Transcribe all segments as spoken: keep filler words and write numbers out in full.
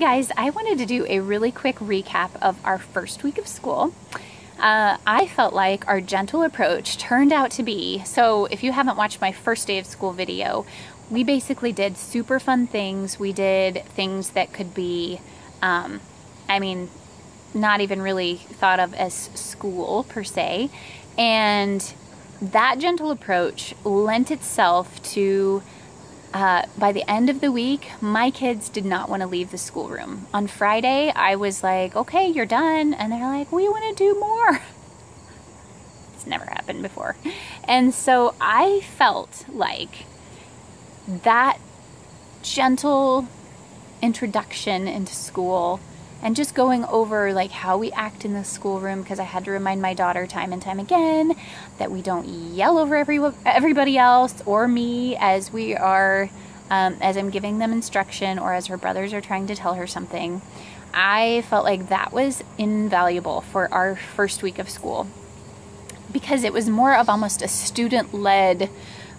Hey guys, I wanted to do a really quick recap of our first week of school. Uh, I felt like our gentle approach turned out to be, so if you haven't watched my first day of school video, we basically did super fun things. We did things that could be, um, I mean, not even really thought of as school per se. And that gentle approach lent itself to Uh, by the end of the week, my kids did not want to leave the schoolroom. On Friday, I was like, okay, you're done. And they're like, we want to do more. It's never happened before. And so I felt like that gentle introduction into school and just going over like how we act in the schoolroom, because I had to remind my daughter time and time again that we don't yell over every, everybody else or me as we are, um, as I'm giving them instruction or as her brothers are trying to tell her something. I felt like that was invaluable for our first week of school because it was more of almost a student-led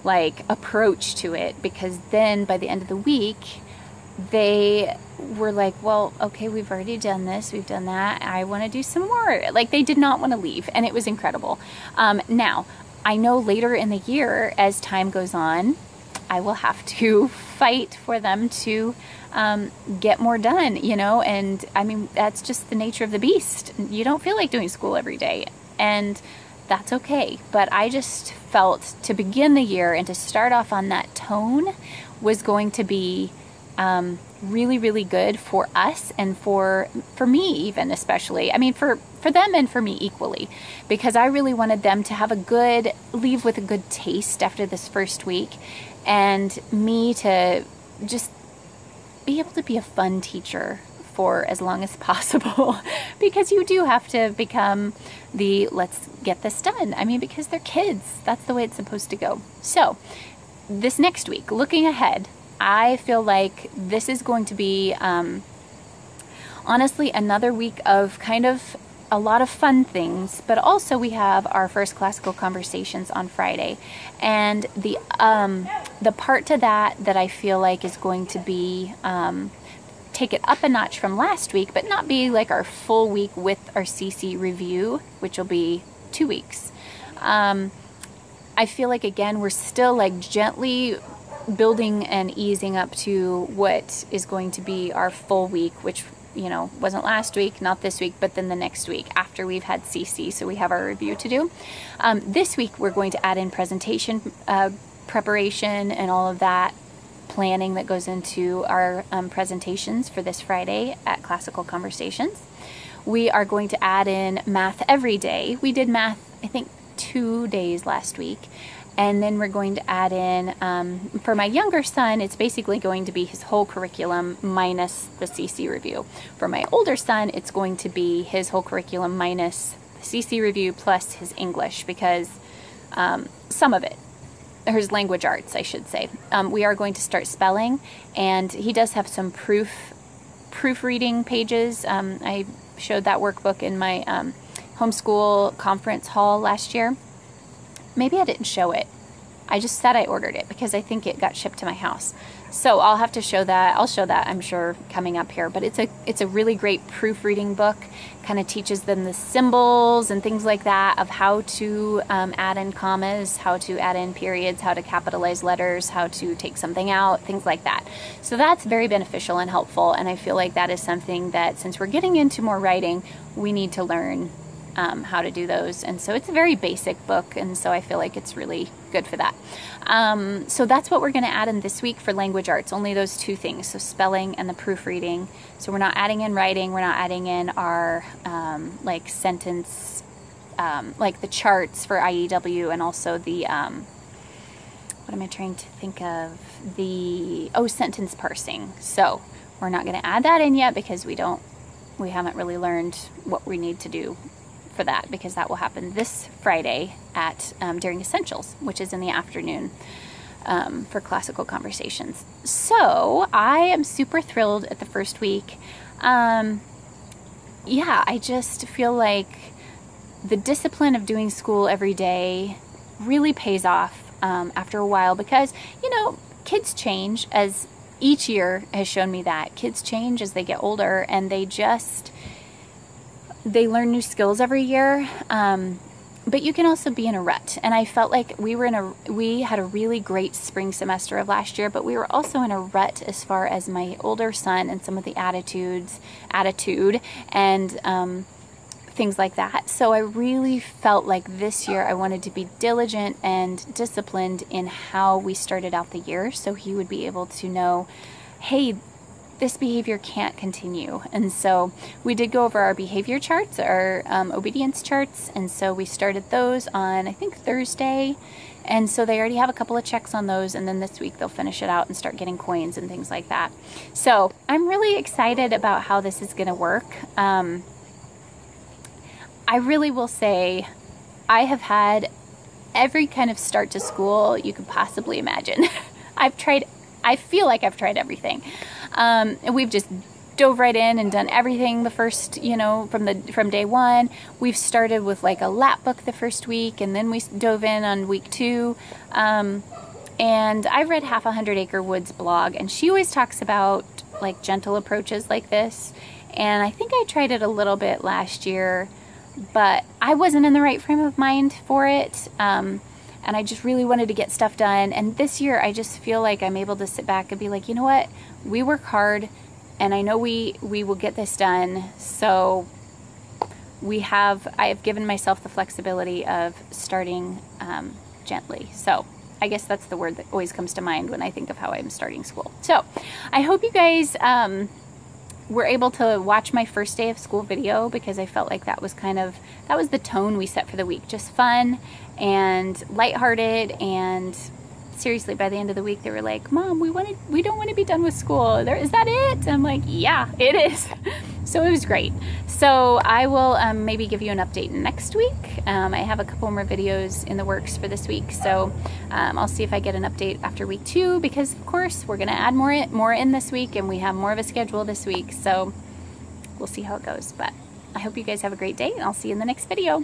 like approach to it, because then by the end of the week, they were like, well, okay, we've already done this, we've done that, I want to do some more. Like, they did not want to leave, and it was incredible. Um, now, I know later in the year, as time goes on, I will have to fight for them to um, get more done, you know, and I mean, that's just the nature of the beast. You don't feel like doing school every day, and that's okay. But I just felt to begin the year and to start off on that tone was going to be Um, really, really good for us and for for me even especially. I mean, for, for them and for me equally, because I really wanted them to have a good, leave with a good taste after this first week, and me to just be able to be a fun teacher for as long as possible because you do have to become the let's get this done. I mean, because they're kids. That's the way it's supposed to go. So this next week, looking ahead, I feel like this is going to be, um, honestly, another week of kind of a lot of fun things, but also we have our first Classical Conversations on Friday. And the, um, the part to that that I feel like is going to be, um, take it up a notch from last week, but not be like our full week with our C C review, which will be two weeks. Um, I feel like, again, we're still like gently building and easing up to what is going to be our full week, which, you know, wasn't last week, not this week, but then the next week after we've had C C, so we have our review to do. Um, this week we're going to add in presentation uh, preparation and all of that planning that goes into our um, presentations for this Friday at Classical Conversations. We are going to add in math every day. We did math, I think, two days last week. And then we're going to add in, um, for my younger son, it's basically going to be his whole curriculum minus the C C review. For my older son, it's going to be his whole curriculum minus the C C review plus his English, because um, some of it, or his language arts, I should say. Um, we are going to start spelling, and he does have some proof proofreading pages. Um, I showed that workbook in my um, homeschool conference hall last year. Maybe I didn't show it. I just said I ordered it because I think it got shipped to my house. So I'll have to show that. I'll show that, I'm sure, coming up here. But it's a it's a really great proofreading book. Kind of teaches them the symbols and things like that of how to um, add in commas, how to add in periods, how to capitalize letters, how to take something out, things like that. So that's very beneficial and helpful. And I feel like that is something that, since we're getting into more writing, we need to learn Um, how to do those. And so it's a very basic book, and so I feel like it's really good for that. Um, so that's what we're going to add in this week for language arts, only those two things, so spelling and the proofreading. So we're not adding in writing, we're not adding in our um, like sentence, um, like the charts for I E W, and also the, um, what am I trying to think of, the, oh, sentence parsing. So we're not going to add that in yet because we don't, we haven't really learned what we need to do for that, because that will happen this Friday at um, during Essentials, which is in the afternoon um, for Classical Conversations. So I am super thrilled at the first week. Um, yeah, I just feel like the discipline of doing school every day really pays off um, after a while, because, you know, kids change as each year has shown me that kids change as they get older, and they just, they learn new skills every year. Um, but you can also be in a rut. And I felt like we were in a, we had a really great spring semester of last year, but we were also in a rut as far as my older son and some of the attitudes, attitude and, um, things like that. So I really felt like this year I wanted to be diligent and disciplined in how we started out the year, so he would be able to know, hey, this behavior can't continue. And so we did go over our behavior charts, our um, obedience charts, and so we started those on, I think, Thursday, and so they already have a couple of checks on those, and then this week they'll finish it out and start getting coins and things like that. So I'm really excited about how this is gonna work. Um, I really will say I have had every kind of start to school you could possibly imagine. I've tried, I feel like I've tried everything. Um, and we've just dove right in and done everything the first, you know, from the from day one. We've started with like a lap book the first week, and then we dove in on week two. Um, and I read Half a Hundred Acre Woods blog, and she always talks about like gentle approaches like this. And I think I tried it a little bit last year, but I wasn't in the right frame of mind for it, um, and I just really wanted to get stuff done. And this year I just feel like I'm able to sit back and be like, you know what, we work hard, and I know we we will get this done. So we have, I have given myself the flexibility of starting um, gently. So I guess that's the word that always comes to mind when I think of how I'm starting school. So I hope you guys um, we're able to watch my first day of school video, because I felt like that was kind of, that was the tone we set for the week. Just fun and lighthearted, and seriously, by the end of the week they were like, Mom, we wanted, we don't want to be done with school. There, is that it? And I'm like, yeah, it is. So it was great. So I will um, maybe give you an update next week. Um, I have a couple more videos in the works for this week, so um, I'll see if I get an update after week two, because of course we're gonna add more in, more in this week, and we have more of a schedule this week, so we'll see how it goes. But I hope you guys have a great day, and I'll see you in the next video.